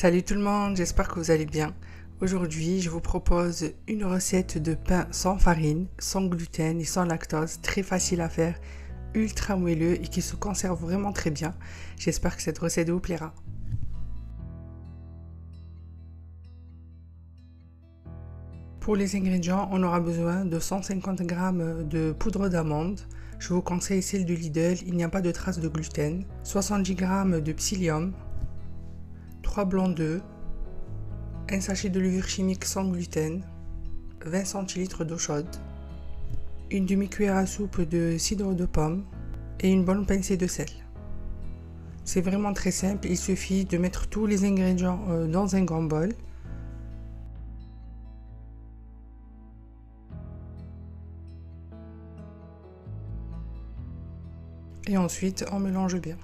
Salut tout le monde, j'espère que vous allez bien. Aujourd'hui, je vous propose une recette de pain sans farine, sans gluten et sans lactose, très facile à faire, ultra moelleux et qui se conserve vraiment très bien. J'espère que cette recette vous plaira. Pour les ingrédients, on aura besoin de 150 g de poudre d'amande. Je vous conseille celle de Lidl, il n'y a pas de traces de gluten. 70 g de psyllium. 3 blancs d'œufs, un sachet de levure chimique sans gluten, 20 centilitres d'eau chaude, une demi-cuillère à soupe de cidre de pomme et une bonne pincée de sel. C'est vraiment très simple, il suffit de mettre tous les ingrédients dans un grand bol. Et ensuite, on mélange bien.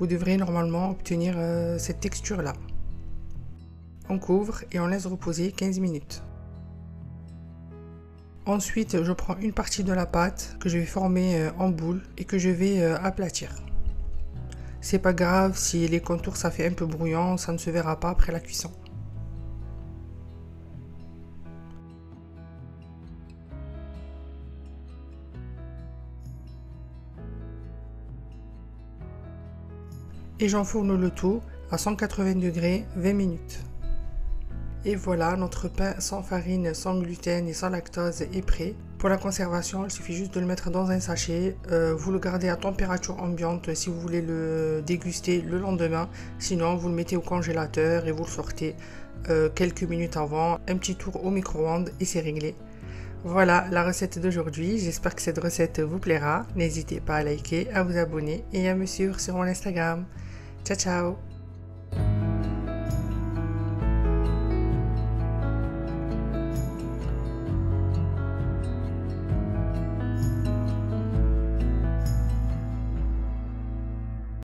Vous devrez normalement obtenir cette texture là. On couvre et on laisse reposer 15 minutes. Ensuite, je prends une partie de la pâte que je vais former en boule et que je vais aplatir. C'est pas grave si les contours ça fait un peu brouillant, ça ne se verra pas après la cuisson. Et j'enfourne le tout à 180 degrés 20 minutes. Et voilà, notre pain sans farine, sans gluten et sans lactose est prêt. Pour la conservation, il suffit juste de le mettre dans un sachet. Vous le gardez à température ambiante si vous voulez le déguster le lendemain. Sinon, vous le mettez au congélateur et vous le sortez quelques minutes avant. Un petit tour au micro-ondes et c'est réglé. Voilà la recette d'aujourd'hui, j'espère que cette recette vous plaira. N'hésitez pas à liker, à vous abonner et à me suivre sur mon Instagram. Ciao ciao!